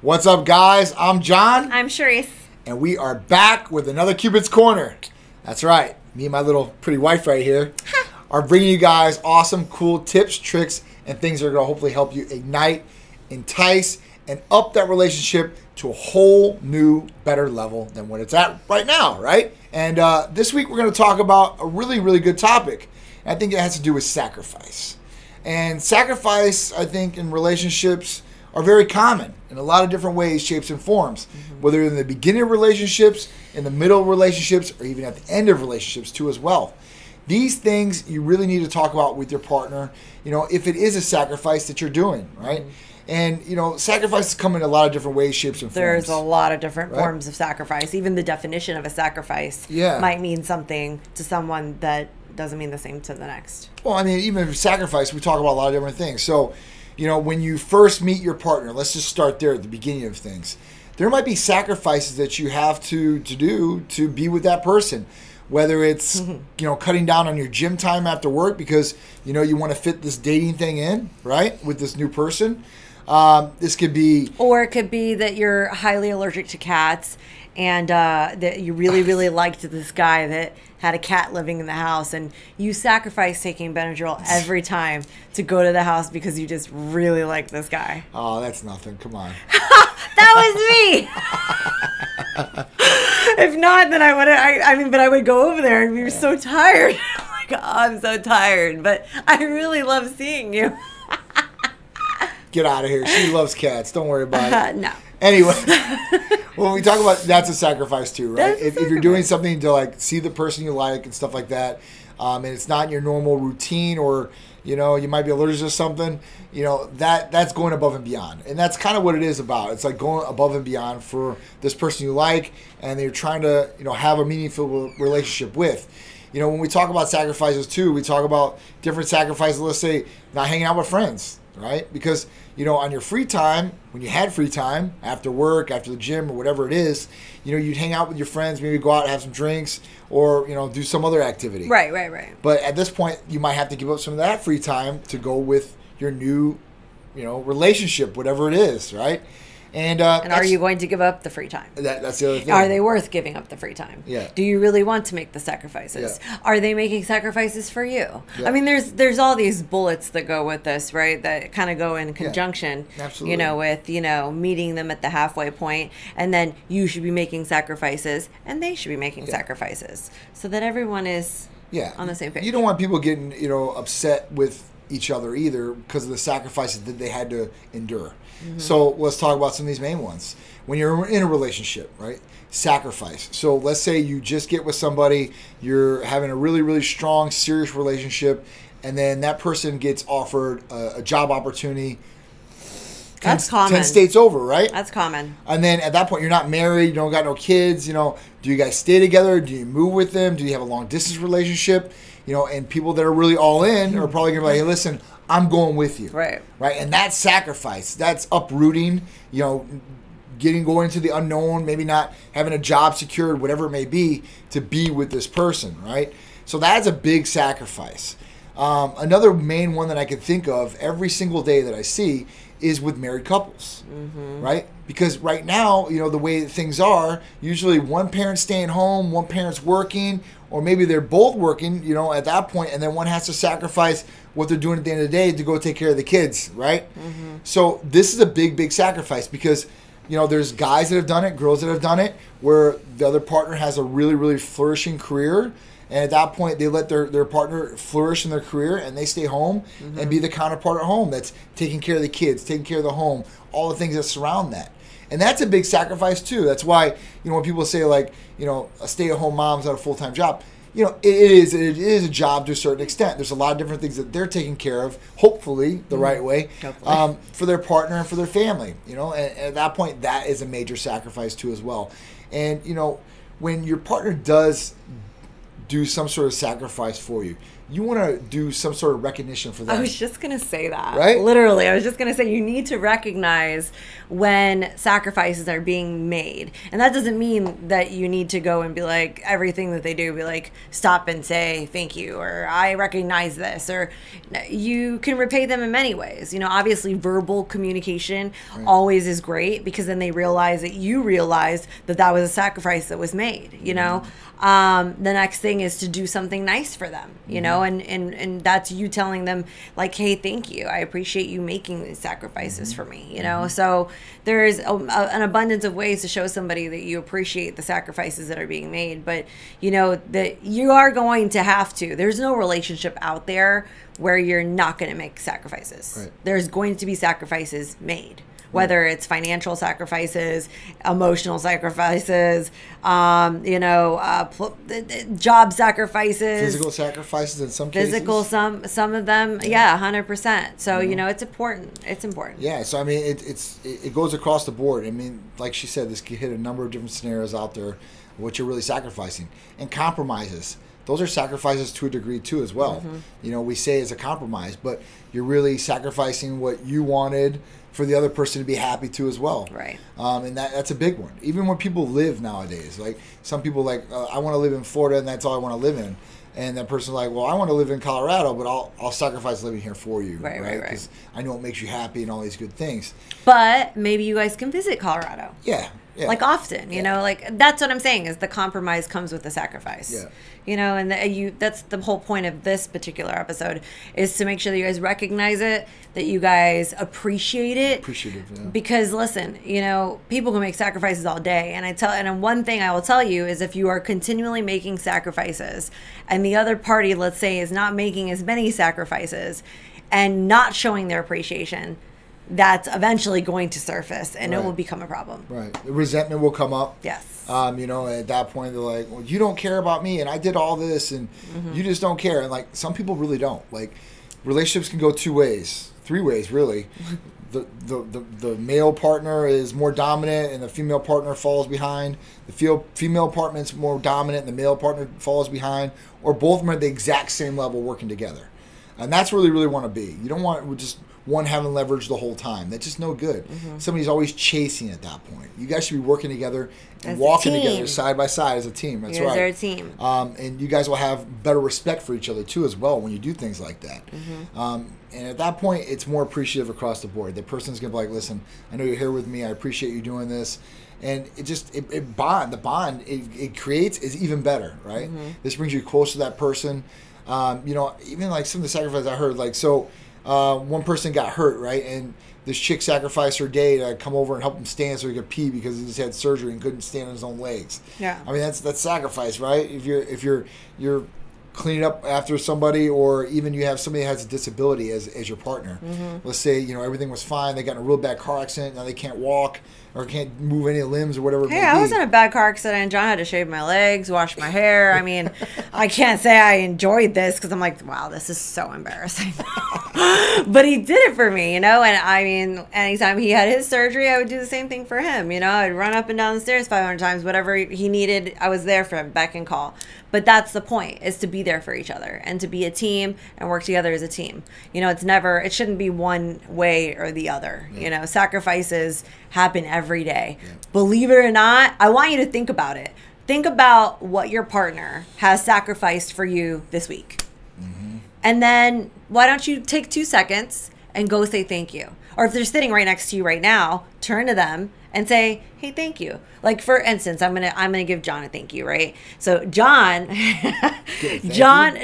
What's up, guys? I'm John. I'm Sharisse. And we are back with another Cupid's Corner. That's right. Me and my little pretty wife right here are bringing you guys awesome, cool tips, tricks, and things that are going to hopefully help you ignite, entice, and up that relationship to a whole new, better level than what it's at right now, right? And this week we're going to talk about a really, really good topic. I think it has to do with sacrifice. And sacrifice, I think, in relationships are very common in a lot of different ways, shapes, and forms. Mm-hmm. Whether in the beginning of relationships, in the middle of relationships, or even at the end of relationships too as well. These things you really need to talk about with your partner, you know, if it is a sacrifice that you're doing, right? Mm-hmm. And, you know, sacrifices come in a lot of different ways, shapes, and forms. There's a lot of different forms of sacrifice. Even the definition of a sacrifice might mean something to someone that doesn't mean the same to the next. Well, I mean, even sacrifice, we talk about a lot of different things. So, you know, when you first meet your partner, let's just start there at the beginning of things. There might be sacrifices that you have to do to be with that person. Whether it's, you know, cutting down on your gym time after work because, you know, you want to fit this dating thing in, right, with this new person. This could be... Or it could be that you're highly allergic to cats and that you really, really liked this guy that had a cat living in the house, and you sacrifice taking Benadryl every time to go to the house because you just really like this guy. Oh, that's nothing. Come on. That was me. If not, then I would. I mean, but I would go over there and be so tired. Oh my God, I'm so tired. But I really love seeing you. Get out of here. She loves cats. Don't worry about it. No. Anyway, when we talk about that's a sacrifice too, right? If you're doing something to like see the person you like and stuff like that, and it's not in your normal routine, or you know you might be allergic to something, you know that's going above and beyond, and that's kind of what it is about. It's like going above and beyond for this person you like, and you're trying to have a meaningful relationship with. You know, when we talk about sacrifices too, we talk about different sacrifices. Let's say not hanging out with friends. Right? Because, you know, on your free time, when you had free time, after work, after the gym, or whatever it is, you know, you'd hang out with your friends, maybe go out and have some drinks or, you know, do some other activity. Right, right, right. But at this point, you might have to give up some of that free time to go with your new, you know, relationship, whatever it is, right? And are you going to give up the free time? That's the other thing. Are they worth giving up the free time? Yeah. Do you really want to make the sacrifices? Yeah. Are they making sacrifices for you? Yeah. I mean, there's all these bullets that go with this, right? That kind of go in conjunction, absolutely. You know, with, you know, meeting them at the halfway point, and then you should be making sacrifices and they should be making sacrifices so that everyone is on the same page. You don't want people getting, you know, upset with each other either because of the sacrifices that they had to endure. Mm-hmm. So let's talk about some of these main ones. When you're in a relationship, right? Sacrifice. So let's say you just get with somebody, you're having a really, really strong, serious relationship, and then that person gets offered a job opportunity. That's common. 10 states over, right? That's common. And then at that point, you're not married, you don't got no kids, you know, do you guys stay together? Do you move with them? Do you have a long distance relationship? You know, and people that are really all in are probably going to be like, hey, listen, I'm going with you. Right. Right. And that's sacrifice. That's uprooting, you know, going into the unknown, maybe not having a job secured, whatever it may be, to be with this person, right? So that's a big sacrifice. Another main one that I can think of every single day that I see is with married couples, right? Because right now, you know, the way things are, usually one parent's staying home, one parent's working, or maybe they're both working, you know, at that point, and then one has to sacrifice what they're doing at the end of the day to go take care of the kids, right? So this is a big, big sacrifice because, you know, there's guys that have done it, girls that have done it, where the other partner has a really, really flourishing career. And at that point, they let their partner flourish in their career, and they stay home and be the counterpart at home that's taking care of the kids, taking care of the home, all the things that surround that. And that's a big sacrifice, too. That's why, you know, when people say, like, you know, a stay-at-home mom's not a full-time job, you know, it is a job to a certain extent. There's a lot of different things that they're taking care of, hopefully the right way, for their partner and for their family, you know. And at that point, that is a major sacrifice, too, as well. And, you know, when your partner does do some sort of sacrifice for you, you want to do some sort of recognition for them. I was just going to say that. Right? Literally, I was just going to say you need to recognize when sacrifices are being made. And that doesn't mean that you need to go and be like, everything that they do, be like, stop and say thank you, or I recognize this, or you can repay them in many ways. You know, obviously verbal communication always is great, because then they realize that you realized that that was a sacrifice that was made, you know? The next thing is to do something nice for them, you know, and that's you telling them like, hey, thank you. I appreciate you making these sacrifices for me, you know? So there is an abundance of ways to show somebody that you appreciate the sacrifices that are being made, but you know, that you are going to have to, there's no relationship out there where you're not going to make sacrifices. Right. There's going to be sacrifices made. Whether it's financial sacrifices, emotional sacrifices, you know, job sacrifices, physical sacrifices in some cases. Physical, some of them, yeah, 100%. So you know, it's important. It's important. Yeah. So I mean, it goes across the board. I mean, like she said, this could hit a number of different scenarios out there. What you're really sacrificing, and compromises. Those are sacrifices to a degree too, as well. You know, we say it's a compromise, but you're really sacrificing what you wanted for the other person to be happy too, as well. Right. And that's a big one. Even when people live nowadays, like some people like, I want to live in Florida and that's all I want to live in. And that person's like, well, I want to live in Colorado, but I'll sacrifice living here for you. Right, right, right. Because I know it makes you happy and all these good things. But maybe you guys can visit Colorado. Yeah. Yeah. Like often, you know, like that's what I'm saying is the compromise comes with the sacrifice, you know, and that's the whole point of this particular episode is to make sure that you guys recognize it, that you guys appreciate it. Appreciative, yeah. Because listen, you know, people can make sacrifices all day. And one thing I will tell you is if you are continually making sacrifices and the other party, let's say, is not making as many sacrifices and not showing their appreciation, that's eventually going to surface and it will become a problem. Right. Resentment will come up. Yes. You know, at that point they're like, well, you don't care about me and I did all this and you just don't care. And like some people really don't. Like relationships can go two ways, three ways really. The male partner is more dominant and the female partner falls behind. The female partner's more dominant and the male partner falls behind, or both of them are at the exact same level working together. And that's where they really want to be. You don't want just one having leverage the whole time. That's just no good. Somebody's always chasing at that point. You guys should be working together and walking together side by side as a team. That's right. They're a team. And you guys will have better respect for each other too as well when you do things like that. And at that point, it's more appreciative across the board. The person's going to be like, listen, I know you're here with me. I appreciate you doing this. And it just, the bond it creates is even better, right? This brings you close to that person. You know, even like some of the sacrifices I heard, like, so one person got hurt, right? And this chick sacrificed her day to come over and help him stand so he could pee because he just had surgery and couldn't stand on his own legs. Yeah. I mean, that's sacrifice, right? If you're cleaning up after somebody, or even you have somebody that has a disability as your partner. Let's say, you know, everything was fine. They got in a real bad car accident. Now they can't walk or can't move any limbs or whatever. Hey, I was in a bad car accident and John had to shave my legs, wash my hair. I mean, I can't say I enjoyed this because I'm like, wow, this is so embarrassing. But he did it for me, you know? And I mean, anytime he had his surgery, I would do the same thing for him. You know, I'd run up and down the stairs 500 times, whatever he needed. I was there for him, beck and call. But that's the point, is to be there for each other and to be a team and work together as a team. You know, it shouldn't be one way or the other. You know, sacrifices happen every day. Believe it or not, I want you to think about it. Think about what your partner has sacrificed for you this week. And then why don't you take 2 seconds and go say thank you? Or if they're sitting right next to you right now, turn to them and say, hey, thank you. Like, for instance, I'm gonna give John a thank you, right? So John,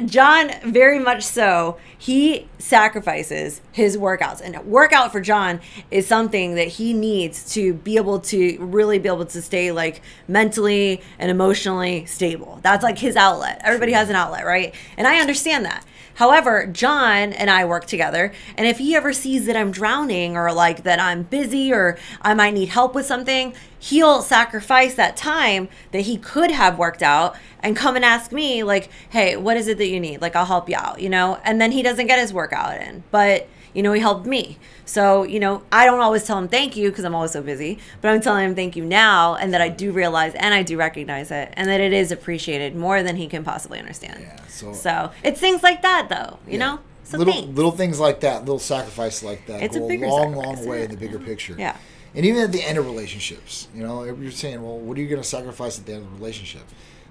John very much so, he sacrifices his workouts. And a workout for John is something that he needs to be able to really be able to stay like mentally and emotionally stable. That's like his outlet. Everybody has an outlet, right? And I understand that. However, John and I work together, and if he ever sees that I'm drowning or like that I'm busy or I might need help with something, he'll sacrifice that time that he could have worked out and come and ask me like, hey, what is it that you need? Like, I'll help you out, you know? And then he doesn't get his workout in. But You know, he helped me. So, you know, I don't always tell him thank you because I'm always so busy, but I'm telling him thank you now, and that I do realize and I do recognize it, and that it is appreciated more than he can possibly understand. Yeah, so it's things like that, though, you know? So little things like that, little sacrifice like that go a long way in the bigger picture. Yeah. And even at the end of relationships, you know, you're saying, well, what are you going to sacrifice at the end of the relationship?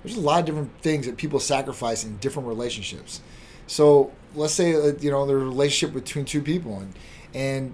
There's a lot of different things that people sacrifice in different relationships. So let's say, you know, there's a relationship between two people, and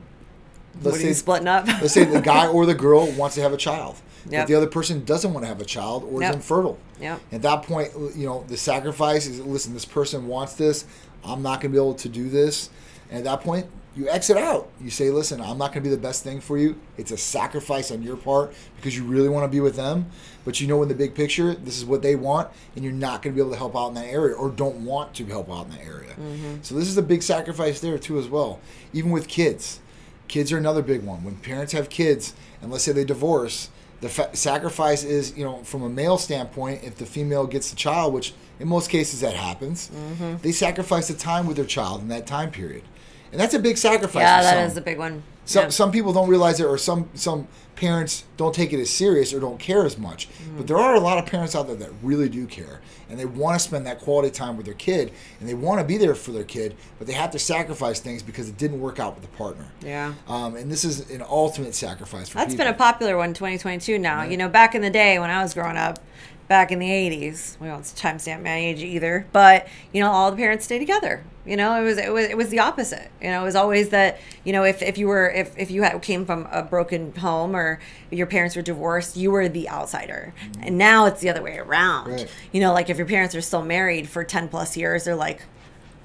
let's say splitting up. Let's say the guy or the girl wants to have a child, but the other person doesn't want to have a child or is infertile. Yeah. At that point, you know, the sacrifice is, listen, this person wants this. I'm not going to be able to do this. And at that point, you exit out. You say, listen, I'm not going to be the best thing for you. It's a sacrifice on your part because you really want to be with them. But you know, in the big picture, this is what they want, and you're not going to be able to help out in that area or don't want to help out in that area. Mm-hmm. So this is a big sacrifice there too as well. Even with kids. Kids are another big one. When parents have kids and let's say they divorce, the sacrifice is, you know, from a male standpoint, if the female gets the child, which in most cases that happens, mm-hmm. they sacrifice the time with their child in that time period. And that's a big sacrifice. Yeah, that is a big one. Some people don't realize it, or some parents don't take it as serious or don't care as much. Mm-hmm. But there are a lot of parents out there that really do care, and they want to spend that quality time with their kid, and they want to be there for their kid, but they have to sacrifice things because it didn't work out with the partner. Yeah. And this is an ultimate sacrifice for people. That's been a popular one in 2022 now. Right. You know, back in the day when I was growing up, back in the 80s, we don't timestamp my age either, but, you know, all the parents stay together. You know, it was the opposite. You know, it was always that, you know, if you came from a broken home or your parents were divorced, you were the outsider. Mm-hmm. And now it's the other way around. Right. You know, like if your parents are still married for 10 plus years, they're like,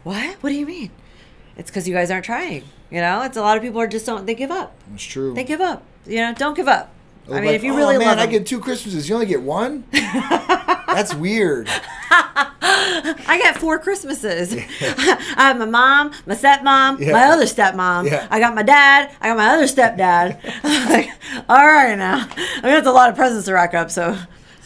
what? What do you mean? It's because you guys aren't trying. You know, it's a lot of people are just don't, they give up. That's true. They give up. You know, don't give up. I mean, like, if you really love them. I get 2 Christmases. You only get 1? That's weird. I got 4 Christmases. Yeah. I have my mom, my stepmom, my other stepmom. Yeah. I got my dad. I got my other stepdad. I'm like, all right now. I mean, that's a lot of presents to rack up, so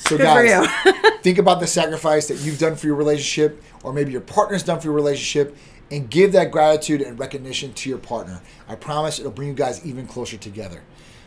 good guys, for you. Think about the sacrifice that you've done for your relationship, or maybe your partner's done for your relationship, and give that gratitude and recognition to your partner. I promise it'll bring you guys even closer together.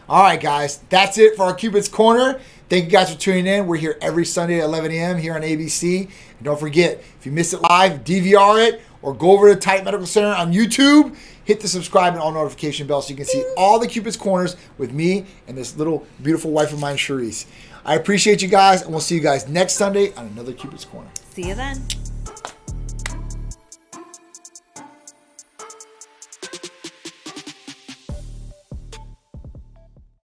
All right, guys, that's it for our Cupid's Corner. Thank you guys for tuning in. We're here every Sunday at 11 a.m. here on ABC. And don't forget, if you missed it live, DVR it or go over to Titan Medical Center on YouTube. Hit the subscribe and all notification bell so you can see all the Cupid's Corners with me and this little beautiful wife of mine, Sharisse. I appreciate you guys, and we'll see you guys next Sunday on another Cupid's Corner. See you then.